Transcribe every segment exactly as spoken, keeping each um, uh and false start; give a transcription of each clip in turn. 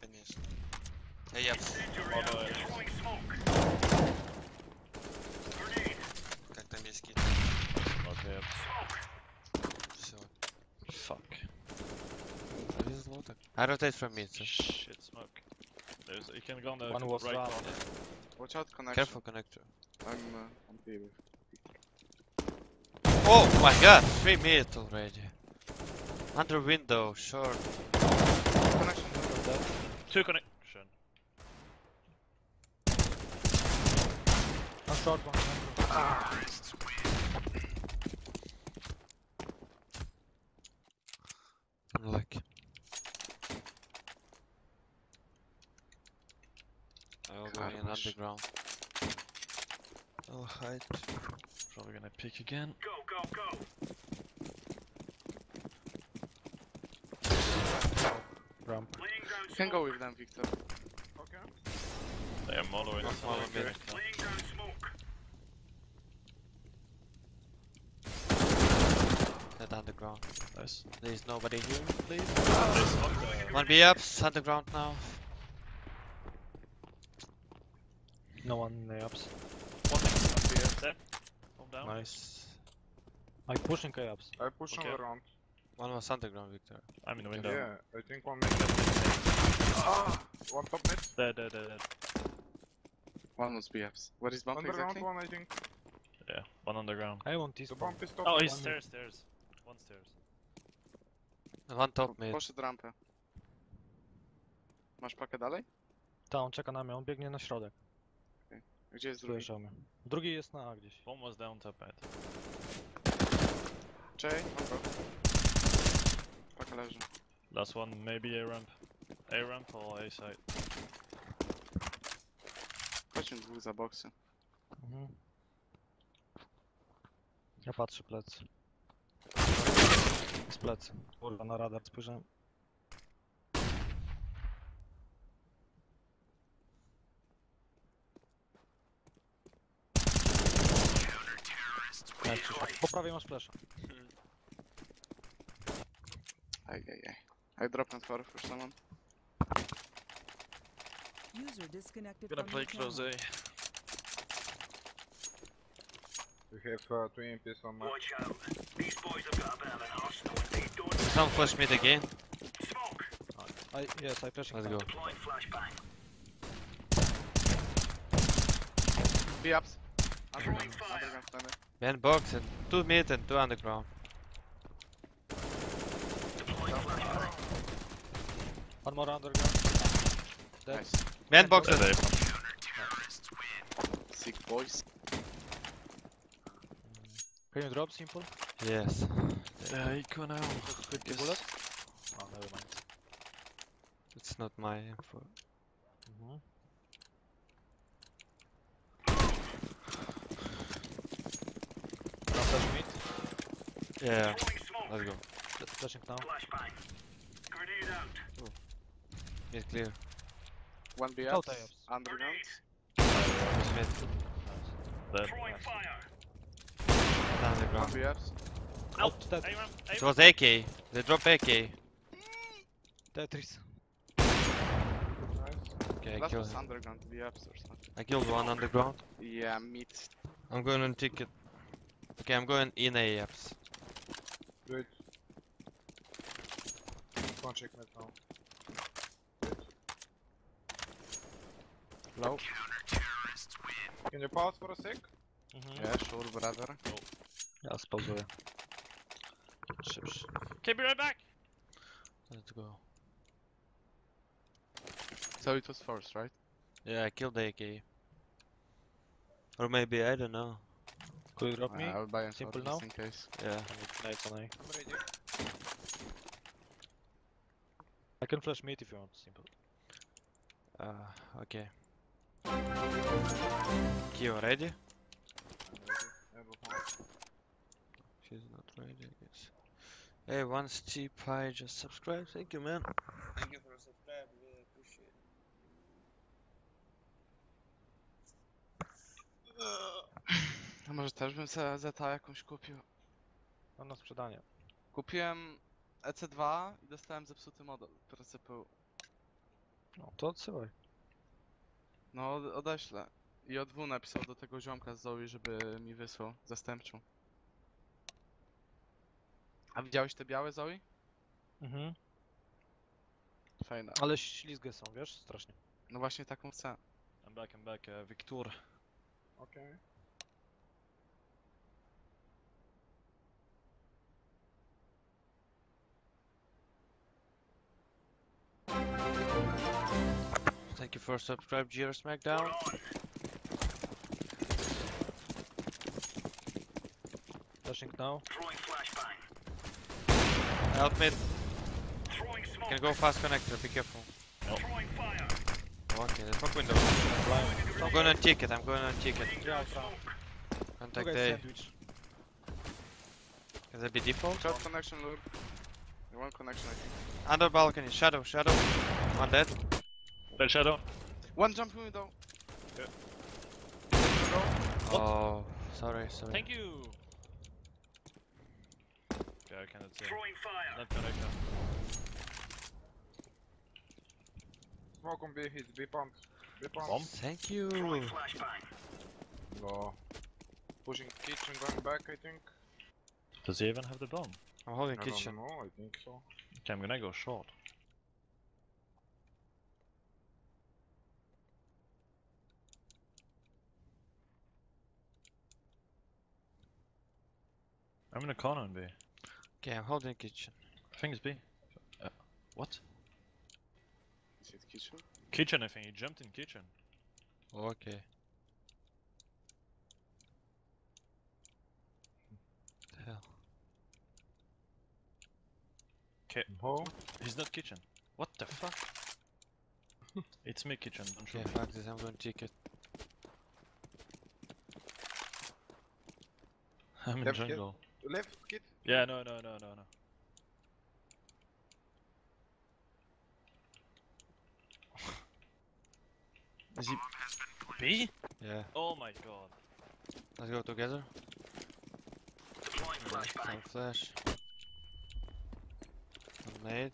Конечно. А я... Как там есть какие-то... Все. Fuck. Повезло так. I rotate from mid. Shit, smoke. There's... You can go on the one was right. Watch out, connector. Careful, connector. I'm uh, on P B. Oh my god, three mid already. Under window, short. Connection. Two connection. I'm short one. Ah, it's weird. I'm lucky. I'll go in underground. I'll hide. Probably gonna pick again. Go, go, go. Ramp. You can go with them, Victor. Okay. They are mollow in the smoke. Laying down smoke. They're underground. Nice. There's nobody here, please. Oh. One B up, underground now. No one in the ups. One up here. There. One down. Nice. I'm pushing K ups. I'm pushing okay. Around. One was underground, Victor. I'm in the window. Yeah, I think one mid. Ah, one top mid. Dead, dead, dead, dead. One was B Fs. What is bump exactly? One, I think. Yeah, one underground. I want this. The bump is top. Oh, he's stairs, stairs. One stairs. One top mid. Poszedł rampę. Masz pakę dalej? Ta, on czeka na mnie, on biegnie na środek. Okay. Gdzie jest drugi? Słyszamy. Drugi jest na A gdzieś. One was down top mid. Cześć, leży. Last one, maybe a ramp. A ramp or a side. Chodźmy dwóch za boksy. Mhm. Ja patrzę plecy. Z plecy. Kurwa, na radar spojrzałem. Po prawej masz flesza. Ay, ay, ay. I dropped on far for someone. User disconnected. Gonna play close A. We have uh, two M Ps on my. Watch out. These boys have got a bit of an arsenal and they don't. Some flash mid again. Smoke. I, I yes, I flashing. Let's go. Deploying flashbang. Be ups. Underground. Underground time. Man box and two mid and two underground. One more underground. Nice. Man boxes. Sick boys. Can you drop simple? Yes. Yeah, I can now. Yes. Bullet? Oh, never mind. It's not my info. Mm-hmm. Yeah. Let's go. Flashing now. Grenade out. Mid clear. One B up, underground. Mid. There. Underground. One B up. Out. Dead. It was A K. They dropped A K. Tetris. Nice. Okay, I killed him. I killed one underground. Yeah, mid. I'm going on ticket. Okay, I'm going in A apps. Good. Can't check mid now. Low. Can you pause for a sec? Mm-hmm. Yeah, sure, brother. Oh. Yeah, spauzuję. Ships. Okay, be right back! Let's go. So it was first, right? Yeah, I killed the A K. Or maybe, I don't know. Could you drop uh, me? I'll buy simple now? In case. Yeah, nice on A. I'm ready. I can flash mid if you want, simple. Uh, okay. Kyo, ready? I'm ready. She's not ready, I guess. Hey, once cheap I just subscribe. Thank you, man. Thank you for subscribing, really appreciate it. A może też bym sobie zeta jakąś kupił? Mam na sprzedanie. Kupiłem E C dwa i dostałem zepsuty model, który sypył. to odsyłaj. No, odeślę. I O dwa napisał do tego ziomka z Zoe, żeby mi wysłał zastępczą. A widziałeś te białe, Zoe? Mhm. Fajne. Ale ślizgę są, wiesz? Strasznie. No właśnie taką chcę. I'm back, I'm back, uh, Wiktor. Okej. Okay. Thank you for subscribe, G R Smackdown. Flashing now. Throwing flashbang. Help me. Throwing smoke. Can go fast connector, be careful. Oh. Throwing fire. Okay, there's no window. I'm going on ticket, I'm going on ticket. Contact A. Can that be default? Short connection loop. One connection I think. Under balcony, shadow, shadow. One dead. Red shadow. One jump window. Yeah. Oh, sorry, sorry. Thank you. Okay, I cannot see. Throwing fire. Not connected. Smoke on B, hit, B pumped. B pumped. Bomb? Thank you. Go. Pushing kitchen, going back, I think. Does he even have the bomb? I'm holding I kitchen. No, I think so. Okay, I'm gonna go short. I'm in a corner on B. Okay, I'm holding kitchen. I think it's B. Uh, what? Is it kitchen? Kitchen, I think. He jumped in kitchen. Okay. The hell. Okay. Oh. He's not kitchen. What the fuck? It's me kitchen. Don't okay, fuck this. I'm going to take it. I'm in left jungle. Kid. Left kid? Yeah, no, no, no, no, no. Is he B? Yeah. Oh my god. Let's go together. Some flash. Grenade.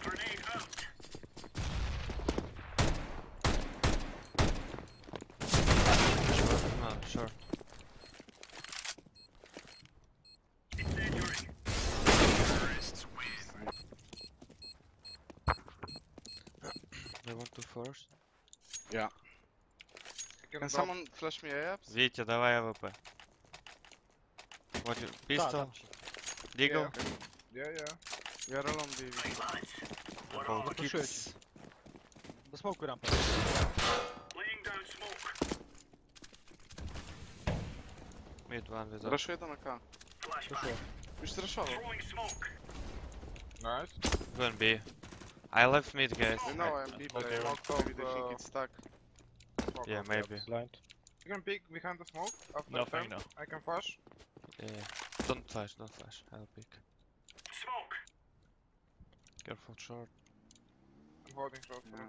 Grenade out. Short, no, short. First. Yeah. Can, Can someone flash me A-ups? Витя, давай АВП. What you... Pistol? Deagle? Yeah, okay. Yeah, yeah. We are alone, baby. All kicks. The smoke ramp. Laying down smoke. Mid one with Rush it on A K. Just rush over. Nice. Go and B. I left mid, guys. No, I'm B, but I walked off. I think it's stuck. Smoke yeah, maybe. Blind. You can peek behind the smoke. After Nothing, no. I can flash. Yeah, yeah. Don't flash, don't flash. I'll peek. Smoke! Careful, short. I'm holding short. Yeah.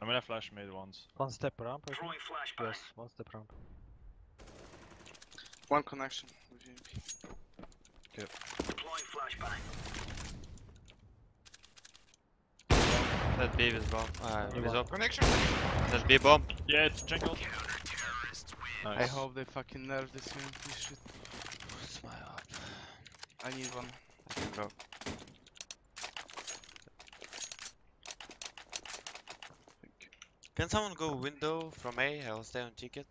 I'm gonna flash mid once. One step ramp. Throwing flashback. Yes, one step ramp. One connection with U M P. Good. Deploying flashbang. That B is bomb. Uh, is up. Connection. That B bomb. Yeah, it's jungle. Nice. I hope they fucking nerf this U M P shit. What's my up? I need one. Go. Can someone go window from A? I'll stay on ticket.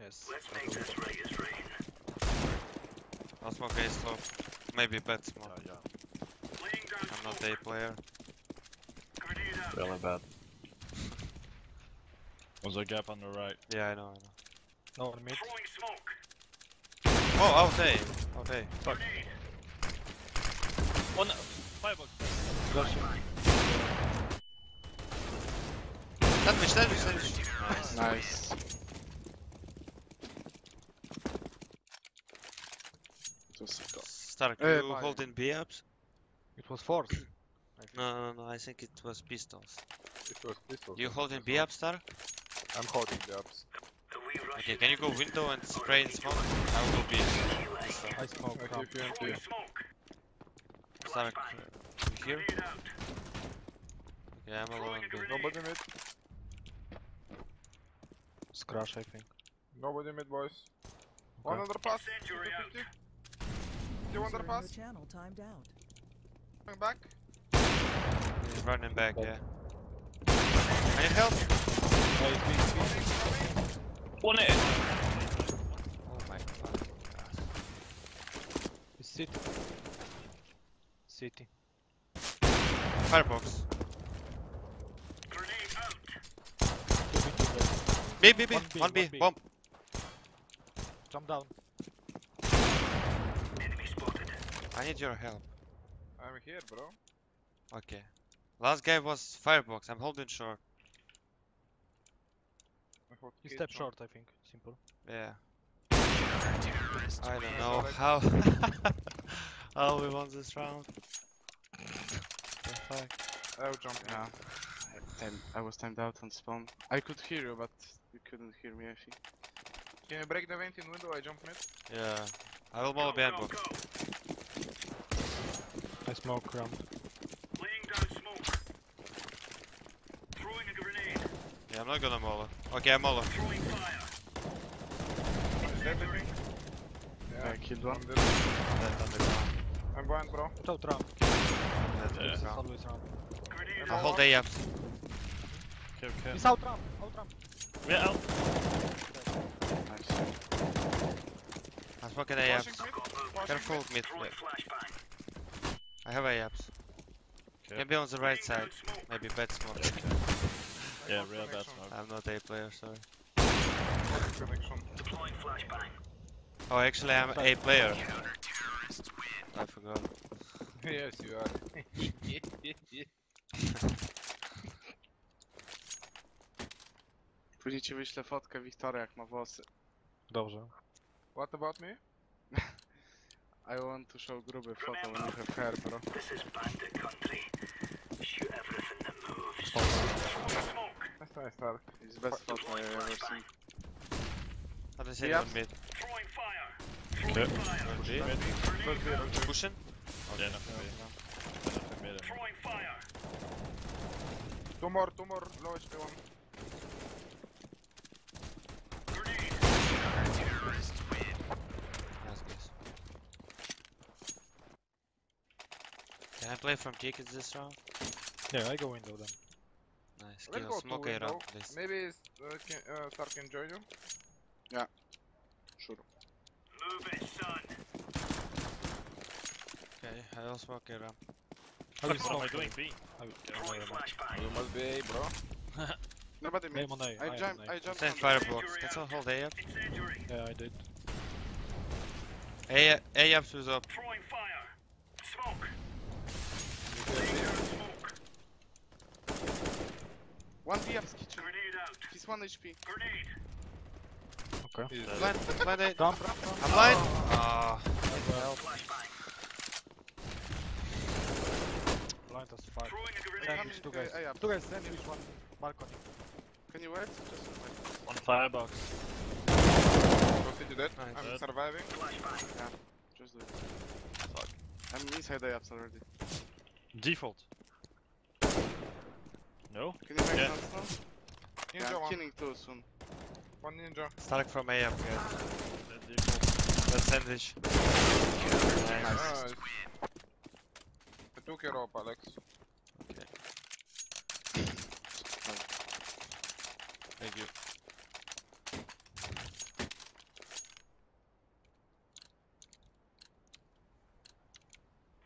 Yes. Let's make this raise rain. I'll smoke A slow. Maybe bad smoke. Yeah, yeah. I'm not A player. Really bad. There's a gap on the right. Yeah, I know, I know. No, on mid. Oh, out A. Out A. Fuck. One. Firebox. Got you. That bitch, that bitch, that bitch. Nice. Nice. It was Stark, hey, you holding B ups? It was forced. No, no, no, I think it was pistols. It was pistols. You holding B up, Stark? I'm holding B ups. Okay, can you go window and spray and smoke? I will go B. So. I smoke, I give you M P. Stark, you here? Okay, Yeah, I'm alone. Nobody mid. It's crash, I think. Nobody mid, boys. Okay. One underpass. Do one underpass. Channel timed out. Coming back. He's running back, yeah. I need help. One hit. Oh my god. It's city. City. Firebox. B, B, B, one B, one B, one B. Bomb. Jump down. Enemy spotted. I need your help. I'm here, bro. Okay. Last guy was firebox. I'm holding short. You step short, I think. Simple. Yeah. I don't know how. How we won this round? The fuck? I'll jump now. I was timed out on spawn. I could hear you, but you couldn't hear me, I think. Can you break the vent in window? I jump mid. Yeah. I will move a band box. I smoke ramp. Laying down smoke. Throwing a grenade. Yeah, I'm not gonna molo. Okay, I'm molo. Throwing fire. Yeah, I killed one. I'm dead. I'm dead. I'm blind, bro. Without ramp. That's always ramp. I'll hold A up. Okay, okay. He's out ramp, out ramp. We're out. Nice. I'm smoking A Ps. Careful mid. I have A Ps. Okay. Can be on the right side. Maybe bad smoke. Yeah, okay. Yeah, real bad smoke. I'm not A player, sorry. Oh, actually I'm A player. I forgot. Yes, you are. Później ci wyślę fotkę Wiktora, jak ma włosy. Dobrze. What about me? I want to show gruby photo when you have hair, bro. This is bandit country. Shoot everything that moves. That's nice, sir. It's the best photo I've ever seen. I just hit on mid. Okay. Pushing? Okay, nothing mid. Nothing mid. Two more, two more. Low H P one. Can I play from tickets this round? Yeah, I go window then. Nice, let's go smoke a round, please. Maybe uh, can, uh, Star can join you? Yeah. Sure. Move it, son! Okay, I will smoke a round. How do you smoke? Am I doing B? I will you must be A, bro. Nobody made it. I jumped, I jumped. Send firebox. That's all, hold A up. Yeah, I did. A, A up, was up. Throwing fire. Smoke. One B up's kitchen. He's one H P. Okay. He's blind, blind A. Dump. I'm blind. Ah. Oh. Blind as fuck. Two guys. Two guys. Then which one? Balcony. Can you wait? Just wait. One firebox. Don't do that. Nice. I'm dead. Surviving. Yeah. Just do it. Fuck. I'm inside A apps already. Default. No? Can you make yeah. Sense now? Ninja yeah, I'm one. Killing too soon. One ninja. Stark from A up, guys. That's sandwich. Nice. Nice. I took your up, Alex. Okay. Thank you.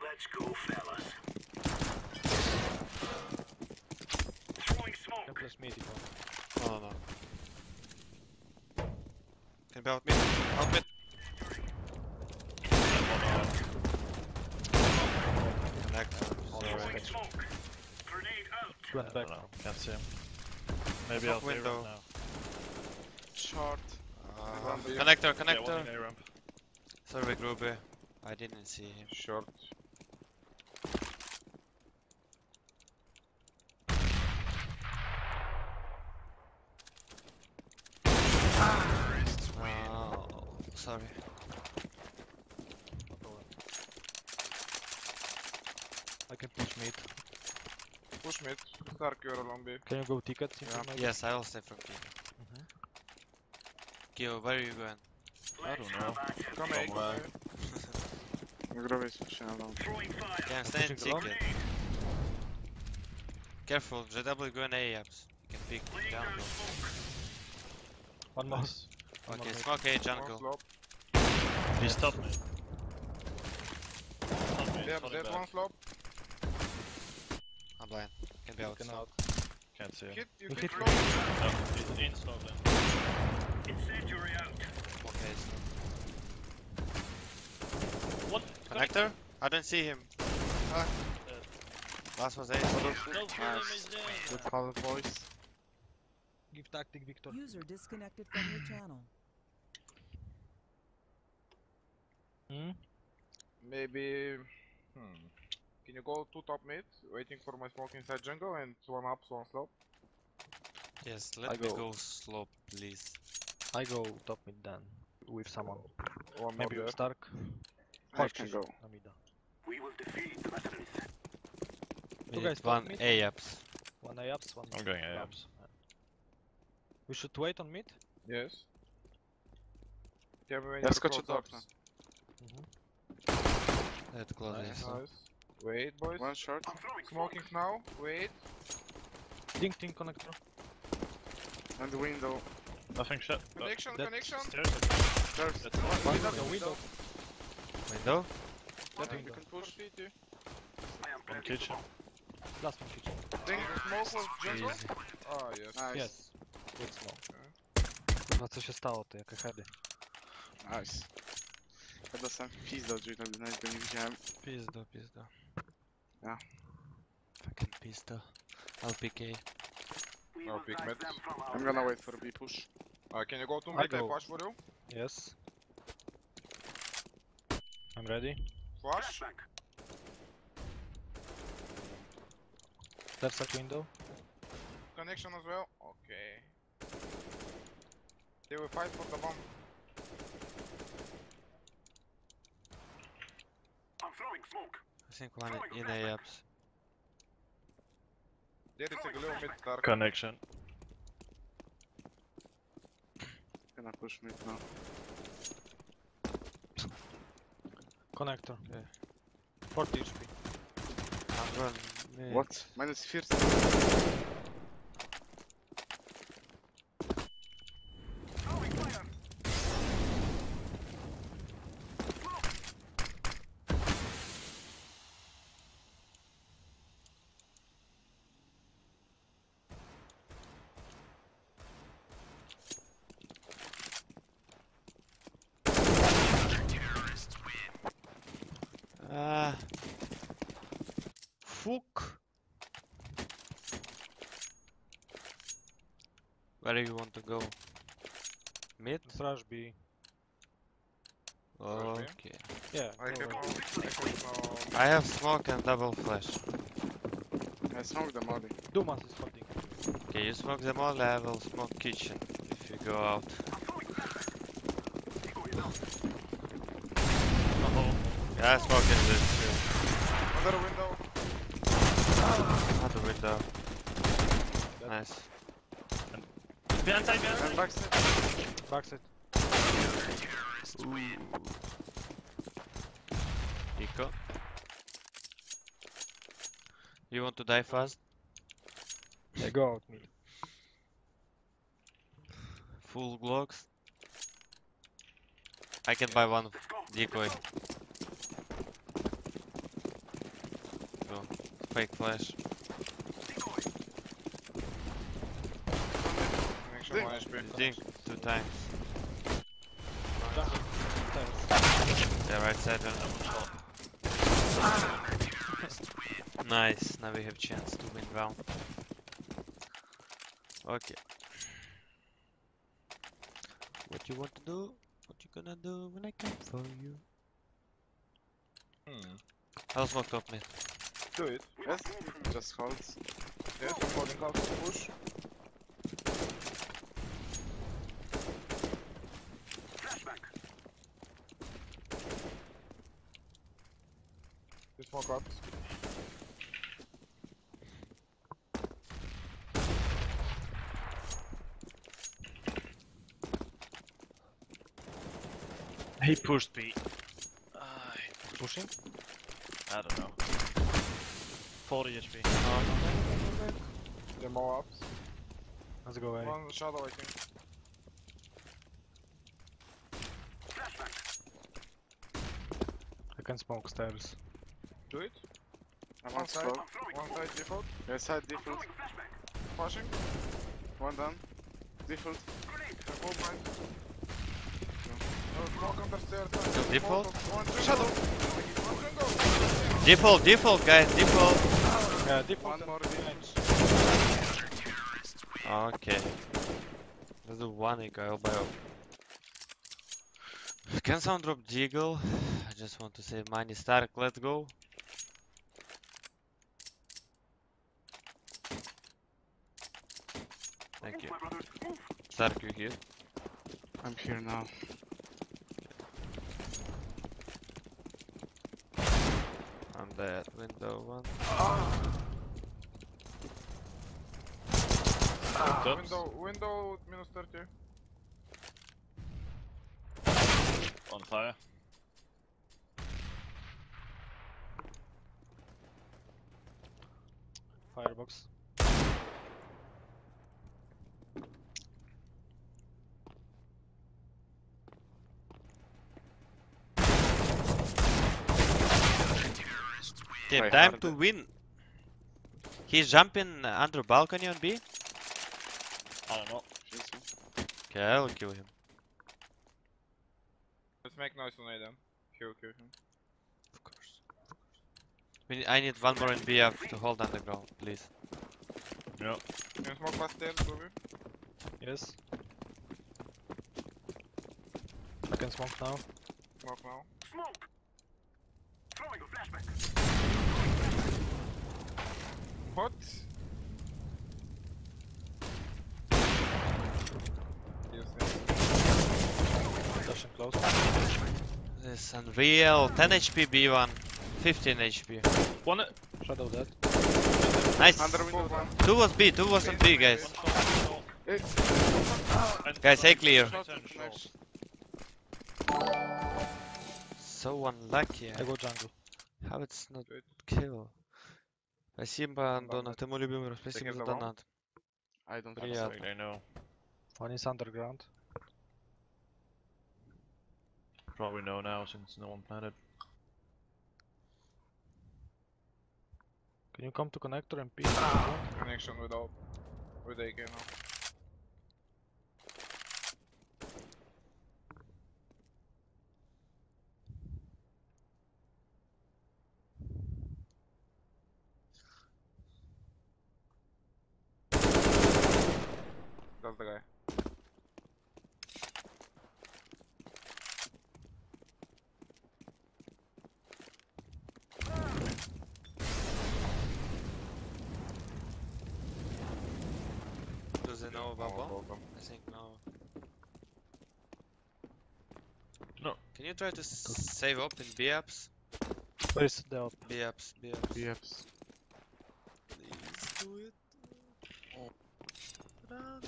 Let's go, fellas. Me, no, no, no. Can be out mid. Out mid. Connect. Smoke. Grenade out. Right back. Now. Can't see him. Maybe out window. Now. Short. Uh, connector, connector. Yeah, sorry, Gruby. I didn't see him. Short. Sorry. I can push mid. Push mid. Dark, you are along B. Can you go ticket? Yeah. Yes, I'll stay from P. Mm-hmm. Kyo, where are you going? I don't know. Come back. Can stay in ticket. Careful, J W going A apps. You can pick down. One more. Okay, smoke A jungle. He stopped me. Dead, dead one flop. I'm blind. Can be out. out. Can't see him. Hit, you hit flop. No, it's in slot then. Incendiary out. Okay, slot. What? Connector? I don't see him. Ah. Uh, Last was A. Nice. Good call, boys. Give tactic, Victor. User disconnected from your channel. Hmm? Maybe... Hmm... Can you go two top mid, waiting for my smoke inside jungle and one up, one slope? Yes, let I me go. go slope, please. I go top mid then, with someone. One Maybe with Stark. I can go. We will defeat the batteries. Two guys one A ups. One A ups, one I'm going A ups. We should wait on mid? Yes. Let's go to top. That's close, nice, yes. Nice. Wait, boys. One shot. Smoking now. Wait. Ding, ding, connector. And the window. Nothing shot. Connection, that connection. Stairs. Stairs. That's one. Window. Window. Window. Window. That window. You can push. One kitchen. Last one kitchen. Ding, the smoke was jungle. Ah, yes. Nice. Yes. Good smoke. No, co się stało, to jakie heady. Nice. Kada sam pizdo drzwi, tam nawet go nie widziałem. Pizdo, pizdo. Ja. Fucking pizdo. I'll pick A. I'll pick mid. I'm gonna wait for B push. Uh, can you go to mid? I, I flash for you? Yes. I'm ready. Flash. Left side window. Connection as well. Okay. They will fight for the bomb. I think one in A apps. There is a glue mid dark. Connection. Gonna push mid now. Connector. Okay. forty H P. I'm running mid. What? Minus first. Where do you want to go? Mid? Thrash B. Okay. Yeah. I, can go. I, can go. I have smoke and double flash. I smoke the molly. Dumas is holding. Okay, you smoke the molly, I will smoke kitchen if you go out. Uh-oh. Yeah, I smoke in this too. Another window. Another window. That nice. Behind side, behind side! Back side! Back side! Niko? You want to die fast? Yeah, go out mid. Full Glocks. I can buy one decoy. Go. Fake flash. Ding two times. Nice. Yeah, right side and nice, now we have chance to win round. Okay. What you want to do? What you gonna do when I come for you? Hmm. I'll smoke top mid. Do it. Yes. Just hold. Yes, holding out to push. Smoke up. He pushed me. Uh, pushing? I don't know. forty H P. Oh, no, no, no, no. There are more ops. Let's go away. One in the shadow, I think. I can smoke stairs. Do it. I'm one outside. Side. One side default. Your side default. Pushing. One down. Default. Full blind. Default. Default. One, two, shadow. Default, default, guys, default. Yeah, default. One more damage. Okay. Let's do one eco by all. Can someone drop Deagle? I just want to save money. Stark, let's go. Thank you. Stark, you here? I'm here now. I'm dead. Window one. Ah. Ah. Window, window minus thirty. On fire. Firebox. Okay, time to win. He's jumping under balcony on B. I don't know. Okay, I'll kill him. Let's make noise on A then. He'll kill him. Of course. We need, I need one more in B up to hold underground, please. No. Can you smoke past stairs, Bobby? Yes. I can smoke now. Smoke now. Smoke! Throwing a flashback! What? Close. This is unreal. ten H P B one, fifteen H P. One shadow dead. Nice. One. Two was B, two was on B, guys. Eight. Guys, A clear. So unlucky. I go jungle. How it's not kill? Спасибо, Антон, ты мой любимый. Спасибо за донат. I don't really know. One is underground. Probably know now since no one planted. Can you come to connector and peek? Ah. Connection without with A K now. That's the guy. No, bubble? No, I think no. No. Can you try to s save up in B apps? Where's the up? B apps, B apps. B apps. Please do it. Oh. Run.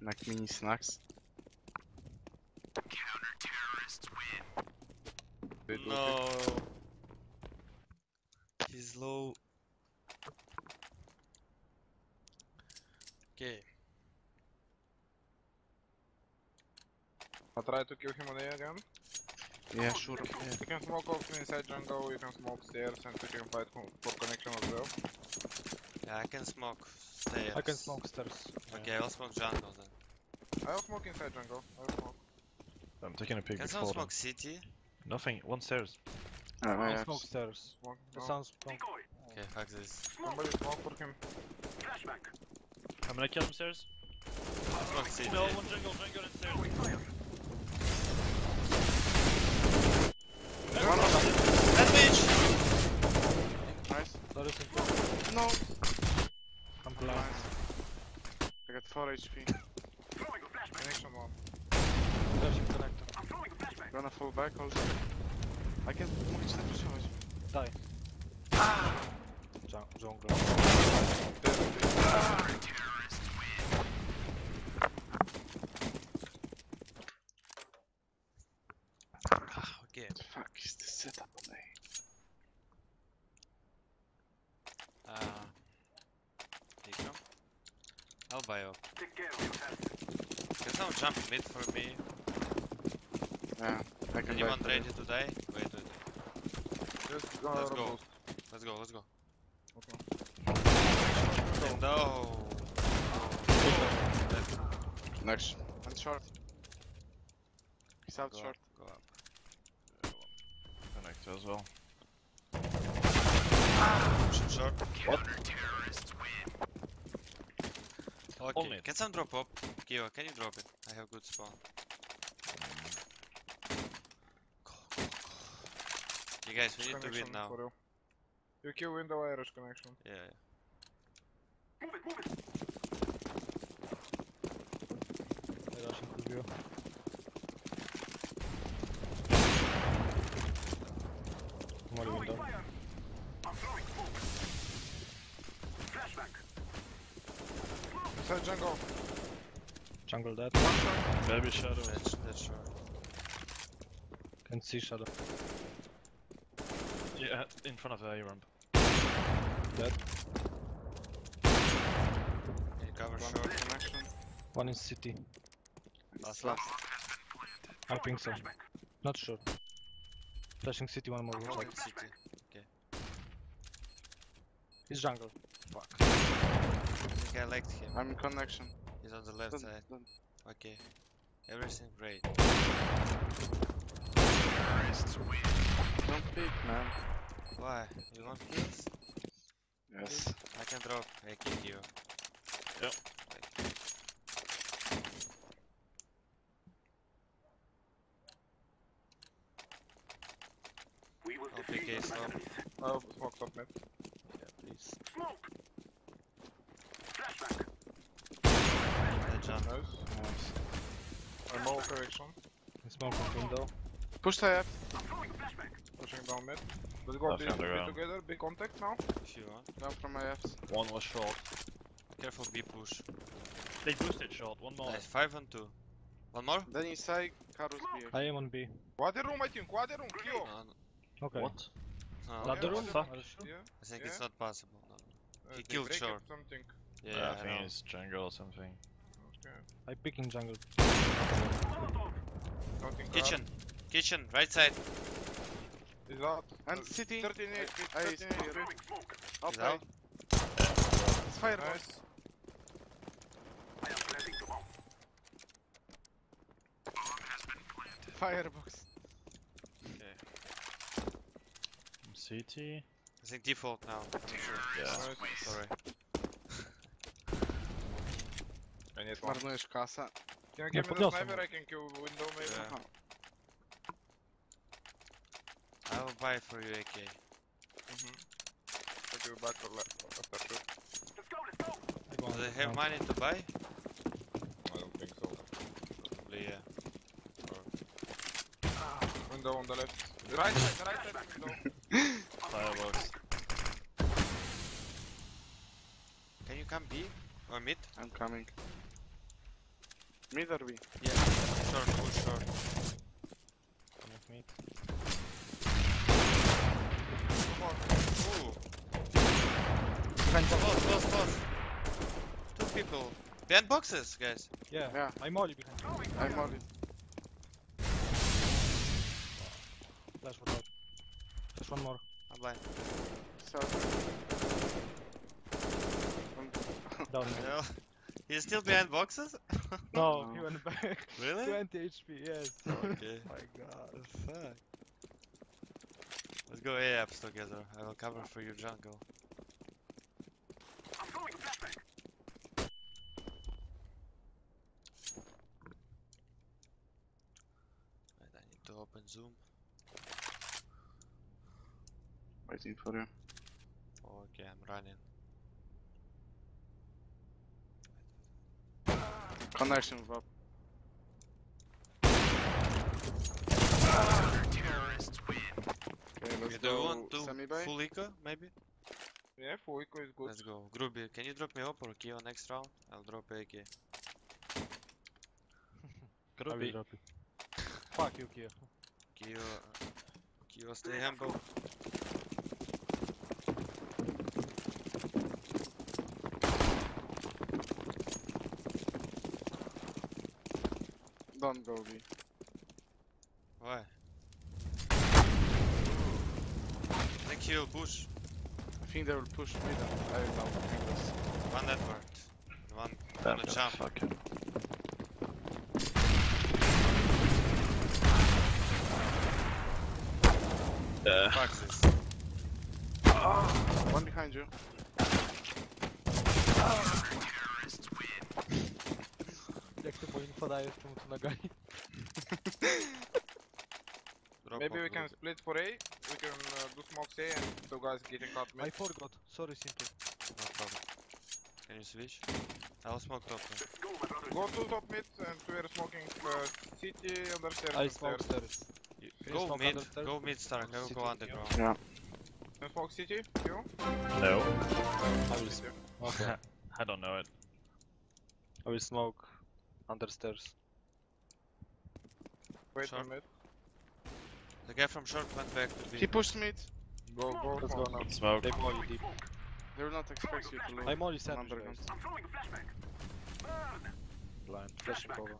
Like mini snacks. Counter terrorists win. No. He's low. Okay. I'll try to kill him on A again. Yeah, sure. Yeah. You can smoke off inside jungle, you can smoke stairs, and you can fight for connection as well. Yeah, I can smoke stairs. I can smoke stairs. Okay, yeah. I'll smoke jungle then. I'll smoke inside jungle. I'll smoke. I'm taking a peek. Can someone smoke city? Nothing, one stairs. Oh, I'll yeah. smoke stairs. Smoke, no. That sounds fun. Okay, fuck this. Somebody smoke for him. Flashback. I'm gonna kill him stairs. Oh, no, one jungle, jungle and stairs. One on that bitch! Nice. That is important. No. I'm blind. Nice. I got four H P. Connection one. Flashing connector. I'm throwing a flashback. Gonna fall back also. I can't move it, I can't move. Die. Ah. Jung jungle. Ah. How bio? Can someone jump mid for me? Yeah, I can. Anyone ready to die? Wait, wait, wait. Let's go. Let's go. Let's go. Let's go. Okay. No. Next. One short. He's out short. Go up. Connect as well. Shoot short. Counter-terrorists win. Okay. Can someone drop up? Kiva, can you drop it? I have good spawn. Go, go, go. You guys, we need to win now. You. you kill win the virus connection. Yeah, yeah. Move it, move it. One window. I'm throwing smoke. Flashback. Inside jungle. Jungle dead. Baby shadow. That's, that's right. Can see shadow. Yeah, in front of the A ramp. Dead. He covers short connection. One in city. Last last. I think so. Not sure. Flashing city one more. Like city. Okay. He's jungle. Fuck. I think I liked him. I'm in connection. He's on the left don't, side. Don't. Okay. Everything great. Terrorists win. Don't pick, man. Why? You want kills? Yes. Please? I can drop. I kill you. Yep. Okay, so I'll smoke top mid. Yeah, please. Smoke! Flashback! Nice. Nice. I'm all correction. Smoke on window. Push the F. I'm throwing a flashback. Pushing down mid. Let's go big together, big contact now. If you want. Down from my Fs. One was short. Careful B push. They boosted short, one more. Nice, five and two. One more? Then you say Carlos B. I am on B. Water room, I think. Water room, Q. Okay. What? Another no. room? Yeah, yeah. I think yeah. it's not possible. No. Uh, he killed short. Something. Yeah, yeah, I, I think know. it's jungle or something. Okay. I picking jungle. Kitchen, up. kitchen, right side. Is out. And city. thirteen eight. I see. Up right. It's fire. Nice. I am planting the bomb. Bomb has been planted. Firebox. I think default now. Yeah. Sorry. I need one. Can I give me the sniper? I can kill window maybe? Yeah. I will buy for you A K. Mm-hmm. I will buy for left. Let's go, let's go! Do they have money to buy? I don't think so. Probably, yeah. Window on the left. Right side, right side, window. Firebox. Can you come B? Or mid? I'm coming. Mid or B? Yeah, short, full short. Come with me. Come on. Ooh. Close, close, close. Two people. Behind boxes, guys. Yeah, yeah. I'm Molly behind you. I'm Molly. Flash one more. Flash one more. I'm blind. Down. No. He's still behind boxes? No, no, he went back. Really? twenty H P, yes. Okay. My god, fuck. Let's go A Fs together. I will cover for you jungle. I'm going flashback. Right, I need to open zoom. Waiting for you. Okay, I'm running. Connection with up. Ah, terrorists win. Okay, let's you go. Do you want to semi-buy? Full eco, maybe? Yeah, full eco is good. Let's go. Groovy, can you drop me up or Kio next round? I'll drop A K. Groovy. I will drop it. Fuck you, Kio. Kio. Kio, stay humble. Don't go B. Why? They kill, push. I think they will push me down. I don't know. I think that's... One network. One on the jump. Fuck it. Yeah. Fuck this. Oh. One behind you. Oh. Jak ty po info dajesz, czemu tu nagani? Maybe we can split for A, we can uh, do smokes A and two guys getting out mid. I forgot, sorry Simple. No problem. Can you switch? I'll smoke top mid. Go to top mid and we are smoking uh, city understairs. I smoke stairs. Go, go mid, go mid Stark, I will go underground. Yeah. Can you smoke city? You? No. I will smoke. Okay. I don't know it. I will smoke understairs. Wait for mid. The guy from short went back to B. He pushed mid. Go, go, let's go now. Smoke. They molly deep. They will not expect you to leave. I'm only sandwich. I'm throwing flashback. Burn. Blind. Flashing over.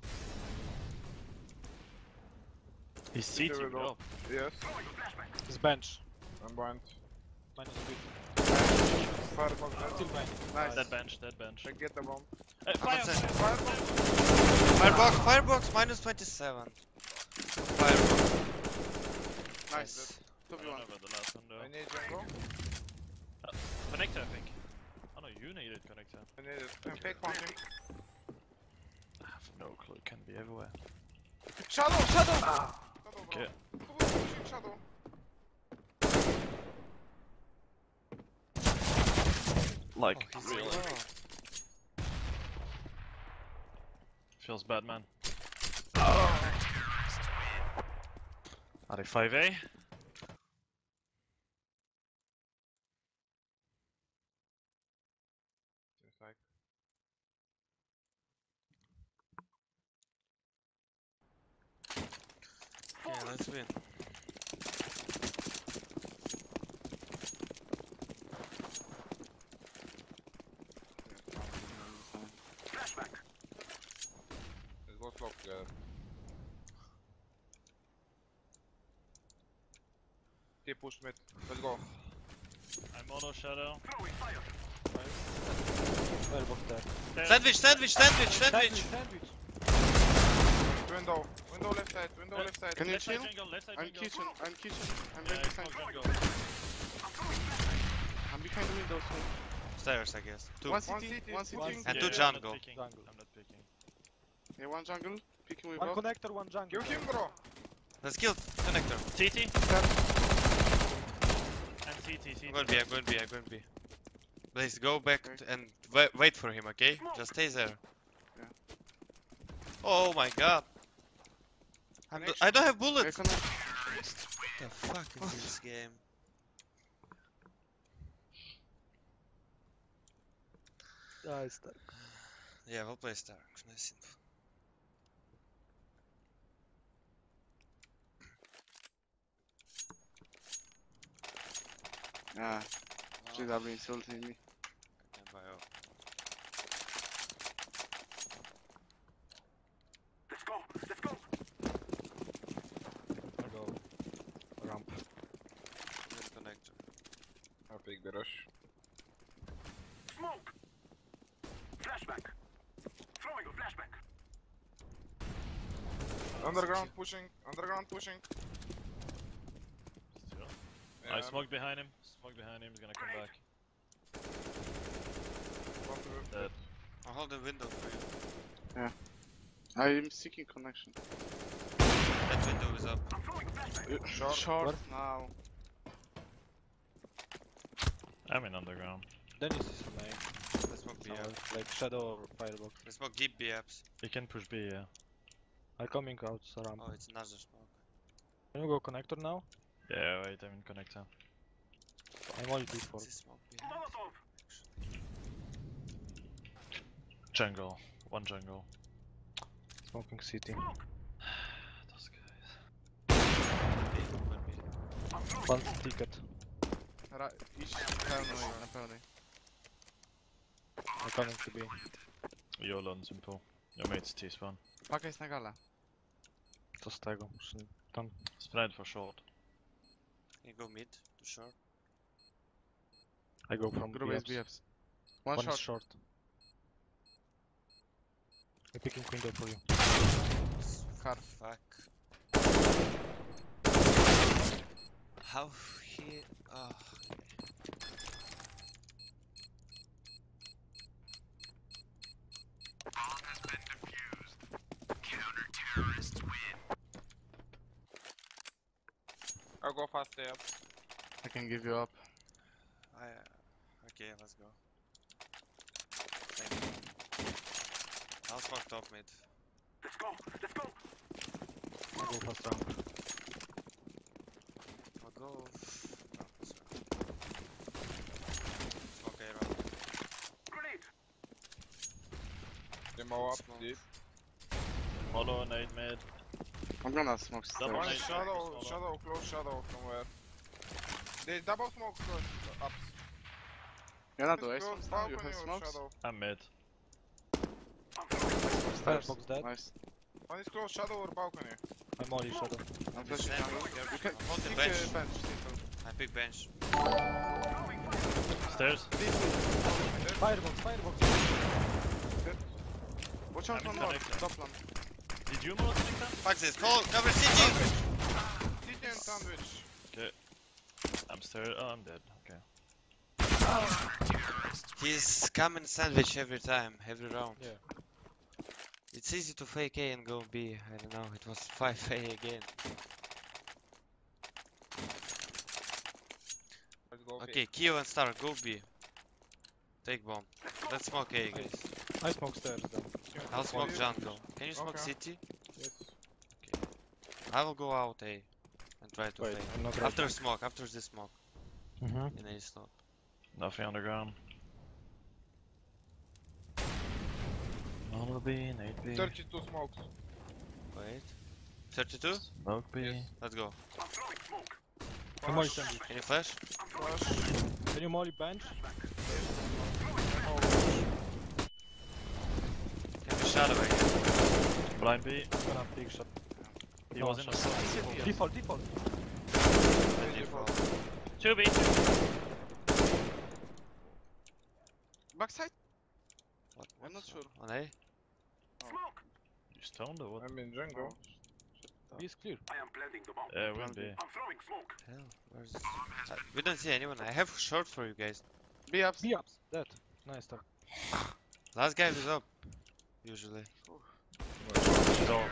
He's seating, bro. Yes. He's bench. I'm blind. Mine is good. Still blind. Nice. Dead bench, dead bench. I get the bomb. Uh, fire, fire, fire, firebox, firebox, minus twenty-seven. Firebox. Nice. I don't know about the last one though. I need Django. Uh, connector, I think. Oh no, you needed connector. I need it. Can pick one thing. I have no clue, it can be everywhere. Shadow, shadow! Ah. Shadow, okay. Who's pushing shadow? Like, oh, really? Oh. Feels bad, man. Oh. Are they five A? Yeah, let's win. Flashback. Let's go top, guys. They pushed mid. Let's go. I'm auto shadow. Throwing fire. Fire. Sandwich, sandwich, sandwich, sandwich. Sandwich, sandwich. Window, window left side, window left side. Can you chill? I'm kitchen, I'm kitchen, I'm yeah, behind window. I'm behind the window, so. Stairs, I guess. Two. One city, one city. One city. And two yeah, jungle. I'm not, I'm not picking. Yeah, one jungle. Picking with one. One connector, one jungle. You him, bro. Let's kill connector. T T. And T T, T T. I'm going B, I'm going B, I'm going B. Please go back okay. and wa wait for him, okay? Smoke. Just stay there. Yeah. Oh my god. I'm I don't have bullets! What the fuck is oh. this game? Die Stark. Yeah, we'll play Stark. Nice info. Ah, she's oh. insulting me. I can't buy off. Let's go! Let's go! Big the rush. Smoke! Flashback! Throwing a flashback! Underground pushing! Underground pushing! Still. Yeah. I smoked behind him. Smoke behind him, he's gonna come Great. back. Dead. I'll hold the window for you. Yeah. I am seeking connection. That window is up. I'm throwing flashback! Short, Short now. I'm in underground. Then you see some A. Let's smoke B apps. Like shadow or firebox. Let's smoke deep B apps. You can push B, yeah. I'm coming out, Saram. Oh, it's another smoke. Can you go connector now? Yeah, wait, I'm in connector. I'm only deep for it. Jungle. One jungle. Smoking city. Smoke. Those guys. One ticket. Right, each paranoid, I'm paranoid. I'm coming to B. YOLO on Simple. Your mate's T spawn. Paka jest na gala. to z tego. Tam. Sprite for short. You go mid to short. I go from B Fs. One, One short. Is short. I pick him queen there for you. Hard fuck. How he... Oh. I'll go faster up. I can give you up. I, uh, okay, let's go. I'll fucked up mid. Let's go, let's go! I'll go fast down. I'll go... Oh, okay, right. Grenade! Demo up, deep. Hollow, nade mid. I'm gonna smoke still. One shadow, shadow, close shadow somewhere. They double smoke close, up. You're not doing smoke now, you have smokes? I'm mid. Stairs. Box dead. Nice. One is close shadow or balcony? I'm only shadow. I'm flashing down. You can hold the bench. bench. I pick bench. Stairs. Firebox, firebox. Good. Watch out from north, top land. Did you move like that? Fuck this, call, cover C T! C T and sandwich. Okay. I'm stirred, oh, I'm dead, okay. Oh. He's coming sandwich every time, every round. Yeah. It's easy to fake A and go B, I don't know, it was five A again. Okay, Kio and Star, go B. Take bomb. Let's smoke A, guys. I smoke stairs then. I'll smoke jungle. Can you smoke okay. city? Yes. Okay. I will go out A and try to Wait, play. After smoke, after this smoke. Mm-hmm. In A slot. Nothing underground. Hollow B, nade B. thirty-two smokes. Wait. thirty-two? Smoke B. Yes. Let's go. I'm throwing smoke. Can, Molly Can you flash? flash? Can you molly bench? Shadow again. Blind B. Big shot. He no, was in the shot. Default, default. default. default. default. two B. Backside? What? I'm not sure. On A? Oh. You stoned or what? I'm in jungle. Oh. B is clear. I am planting the bomb. Yeah, we're on B. I'm throwing smoke. Hell, where's this? Uh, we don't see anyone. I have short for you guys. B ups. B ups. Dead. Nice talk. Last guy is up. Usually. No.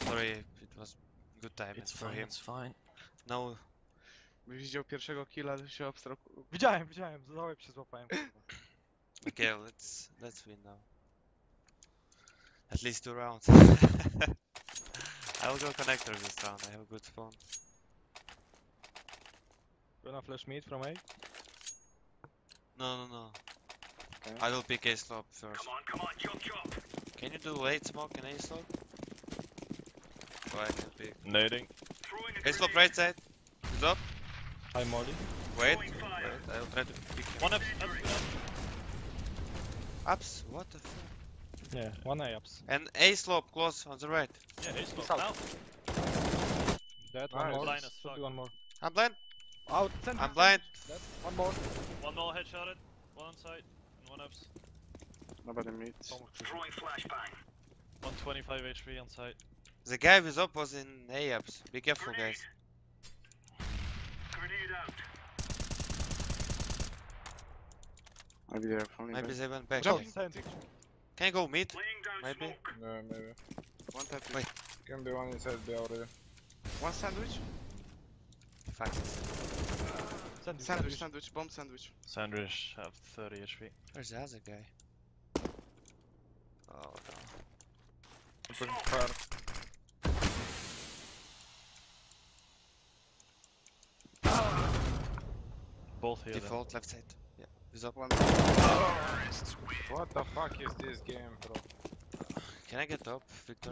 Sorry, it was good time it's for fine, him. It's fine. No. Widział pierwszego killa, to się abstrakuję. Widziałem, widziałem, zdołałem się złapałem. Okay, let's let's win now. At least two rounds. I will go connector this round. I have a good phone. Gonna flash mid from A? No, no, no. Okay. I will pick A slop first. Come on, come on, your job. Can you do late smoke and A slop? Or I can pick. Nading. A slop right side. He's up. I'm molly. Wait, wait, I will try to pick him. One ups, ups, ups. Ups, what the fuck? Yeah, one A ups. And A slop close on the right. Yeah, A slop now. That one, right. more. Blind as one more. I'm blind. Out. I'm blind. That. One more. One more headshotted. One on side. One ups. Nobody meets. one twenty-five H P on site. The guy with up was in A ups. Be careful, Grenade. guys. Grenade out. Maybe they're falling Maybe back. they went back. Jump. Can you go mid? Maybe. Yeah, maybe. One tap. Wait. Can be one inside there already. One sandwich? Fuck. Sandwich, sandwich, sandwich, bomb sandwich. Sandwich have thirty H P. Where's the other guy? Oh no. I'm putting car. Oh. Both here. Default then. Left side. Yeah. He's up one. Oh. What the fuck is this game, bro? Can I get up, Victor?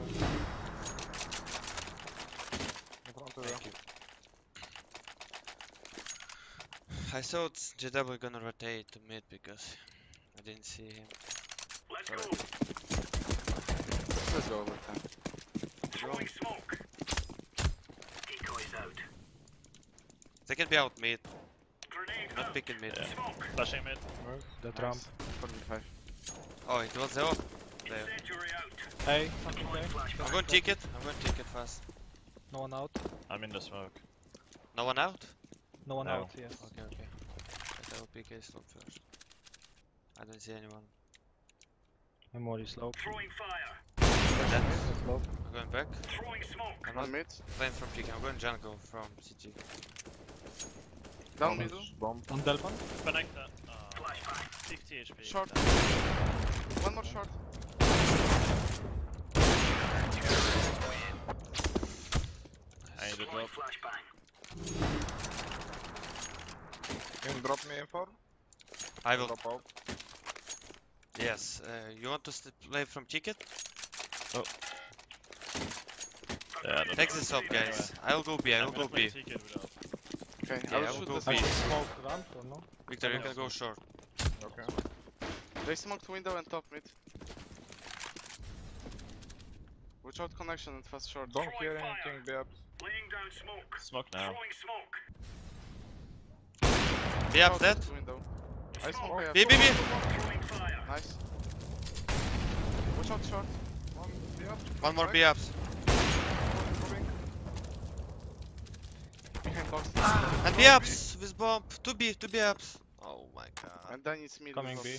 Thank you. I thought J W gonna rotate to mid because I didn't see him. Let's Sorry. go! Let's go over time. Throwing smoke. Decoys out. They can be out mid. Grenade Not out. picking mid. Yeah. Smoke. Flashing mid. The nice. Ramp. forty-five. Oh, it was zero. There. Hey, fucking there. I'm going to take it. I'm going to take it fast. No one out. I'm in the smoke. No one out? No one no. out, yes. Okay, okay. I will pick a slot first. I don't see anyone. I'm already slope. Throwing fire. Dead. I'm going back. Throwing smoke. I'm not mid. Playing from P K. I'm going jungle from C G. Down Bomb. middle. Bomb. On Delpon. Connect that. Uh, sixty H P. Short. Down. One more short. I need a drop. You can drop me M four? I will. Drop out. Yes. Uh, you want to play from ticket? Oh. Yeah, take this up, guys. I will go B, I will go B. Okay, yeah, I will, I will go B. Smoke ramp or no? Victor, you can go short. Okay. They smoked window and top mid. Watch out connection and fast short. Don't hear anything, Babs. Laying down smoke. Smoke now. Be up dead. I smoke. B, B, B. Nice. Watch out short. One, One more B ups. Ah, and B ups with bomb. two B, two B ups. Oh my god. And then it's me. Coming B.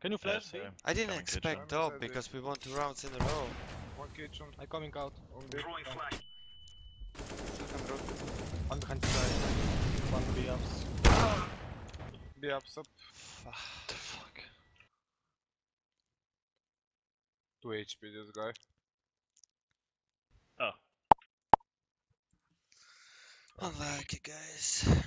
Can you flash? Yeah, I didn't coming expect top because we want two rounds in a row. One kitchen. I'm coming out. On B. One hand side. One B ups. Ah. B ups up. Fuck. two H P this guy. Oh. Unlucky guys.